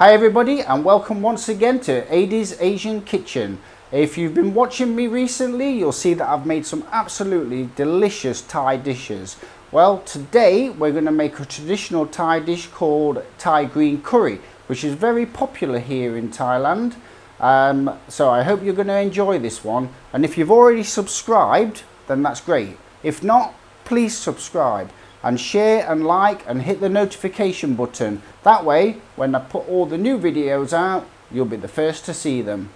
Hi everybody, and welcome once again to Adi's Asian Kitchen. If you've been watching me recently, you'll see that I've made some absolutely delicious Thai dishes. Well, today we're going to make a traditional Thai dish called Thai Green Curry, which is very popular here in Thailand. So I hope you're going to enjoy this one. And if you've already subscribed, then that's great. If not, please subscribe and share and like and hit the notification button. That way, when I put all the new videos out, you'll be the first to see them.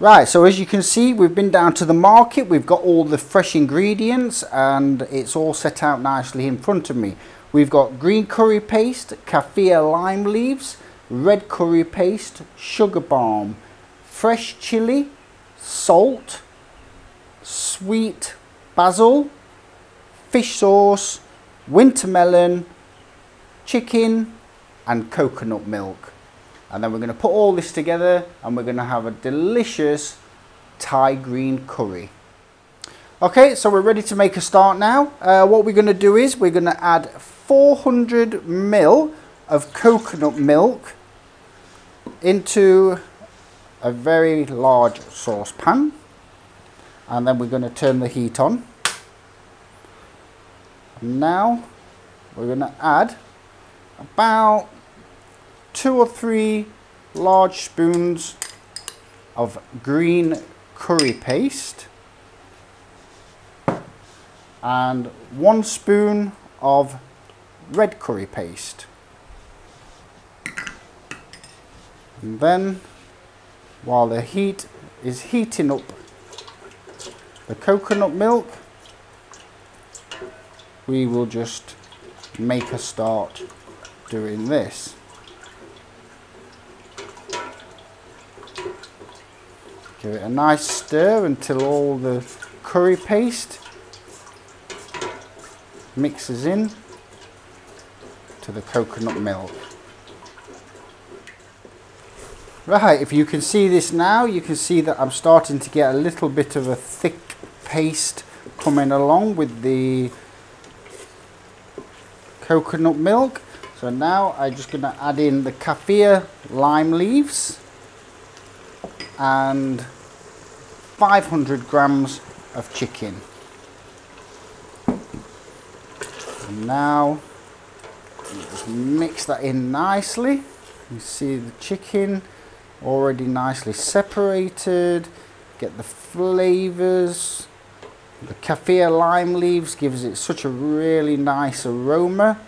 Right, so as you can see, we've been down to the market, we've got all the fresh ingredients and it's all set out nicely in front of me. We've got green curry paste, kaffir lime leaves, red curry paste, sugar balm, fresh chili, salt, sweet basil, fish sauce, winter melon, chicken and coconut milk. And then we're going to put all this together and we're going to have a delicious Thai green curry. Okay, so we're ready to make a start now. What we're going to do is we're going to add 400 ml of coconut milk into a very large saucepan, and then we're going to turn the heat on. Now we're going to add about 2 or 3 large spoons of green curry paste and 1 spoon of red curry paste, and then while the heat is heating up the coconut milk, we will just make a start doing this. Give it a nice stir until all the curry paste mixes in to the coconut milk. Right, if you can see this now, you can see that I'm starting to get a little bit of a thick paste coming along with the coconut milk. So now I'm just going to add in the kaffir lime leaves and 500 grams of chicken. And now just mix that in nicely. You see the chicken already nicely separated. Get the flavors. The kaffir lime leaves gives it such a really nice aroma.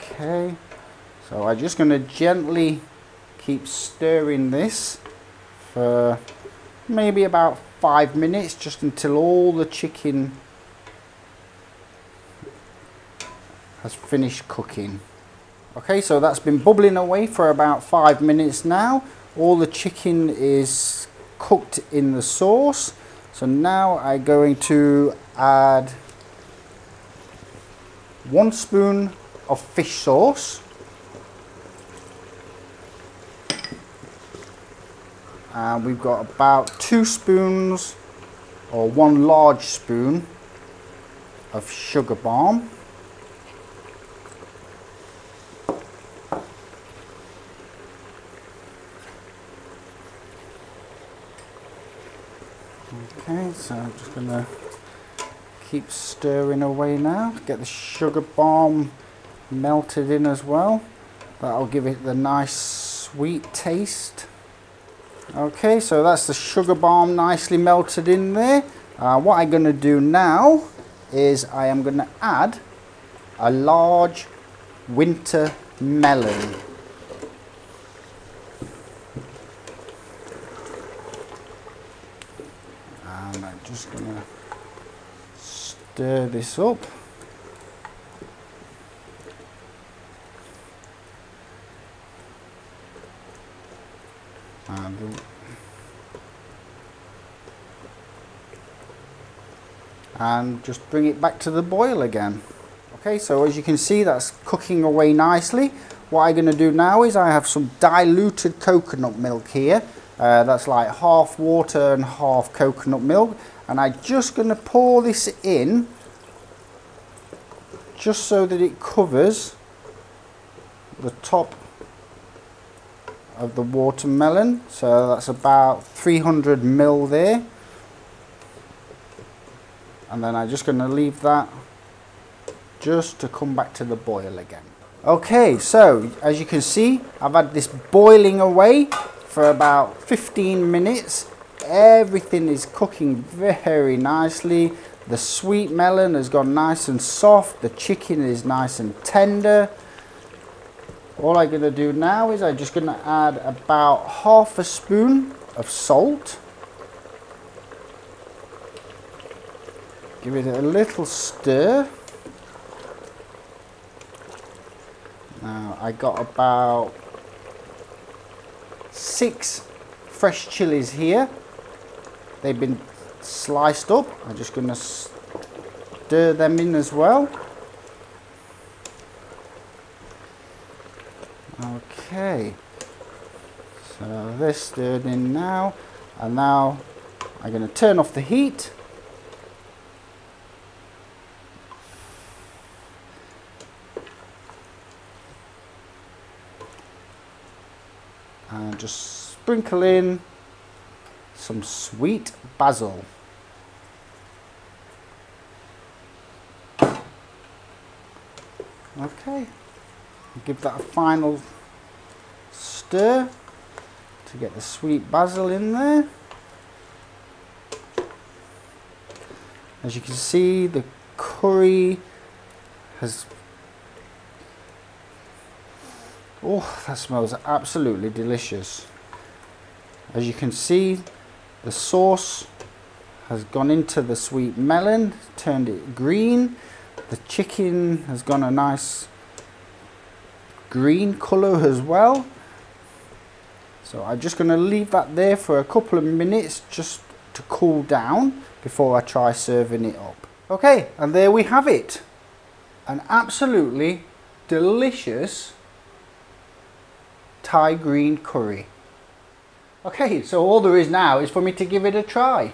Okay, so I'm just going to gently keep stirring this for maybe about 5 minutes, just until all the chicken has finished cooking. Okay, so that's been bubbling away for about 5 minutes now. All the chicken is cooked in the sauce. So now I'm going to add 1 spoon of fish sauce and we've got about 2 spoons or 1 large spoon of sugar balm. Okay, so I'm just going to keep stirring away now, get the sugar balm melted in as well. That'll give it the nice sweet taste. Okay, so that's the sugar balm nicely melted in there. What I'm going to do now is I am going to add a large winter melon. And I'm just going to stir this up. And just bring it back to the boil again. Okay, so as you can see, that's cooking away nicely. What I'm going to do now is I have some diluted coconut milk here. That's like half water and half coconut milk. And I'm just going to pour this in just so that it covers the top of the watermelon. So that's about 300 ml there. And then I'm just going to leave that just to come back to the boil again. Okay, so as you can see, I've had this boiling away for about 15 minutes. Everything is cooking very nicely. The sweet melon has gone nice and soft. The chicken is nice and tender. All I'm going to do now is I'm just going to add about half a spoon of salt. Give it a little stir. Now I got about 6 fresh chilies here. They've been sliced up. I'm just going to stir them in as well. Okay, so they're stirred in now, and now I'm going to turn off the heat, and just sprinkle in some sweet basil. Okay, give that a final stir to get the sweet basil in there. As you can see, the curry has... Oh, that smells absolutely delicious. As you can see, the sauce has gone into the sweet melon, turned it green. The chicken has gone a nice green colour as well. So I'm just going to leave that there for a couple of minutes just to cool down before I try serving it up. Okay, and there we have it. An absolutely delicious Thai green curry. Okay, so all there is now is for me to give it a try.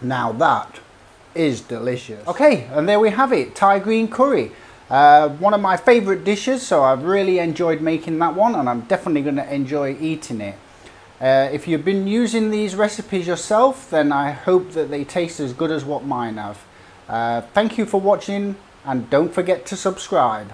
Now that is delicious. Okay, and there we have it, Thai green curry. One of my favourite dishes, so I've really enjoyed making that one, and I'm definitely going to enjoy eating it. If you've been using these recipes yourself, then I hope that they taste as good as what mine have. Thank you for watching, and don't forget to subscribe.